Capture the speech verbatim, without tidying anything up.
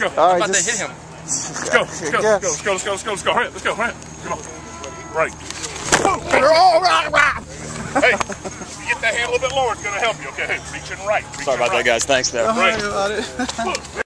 Let's go. All right, I'm about just... to hit him. Let's go. Let's go. Let's go. Let's go. Let's go. Let's go. Hurry up. Let's go. Hurry up. Come on. Right. Hey, you get that hand a little bit lower. It's going to help you, okay? Reaching right. Reaching Sorry about right. that, guys. Thanks, though. Right.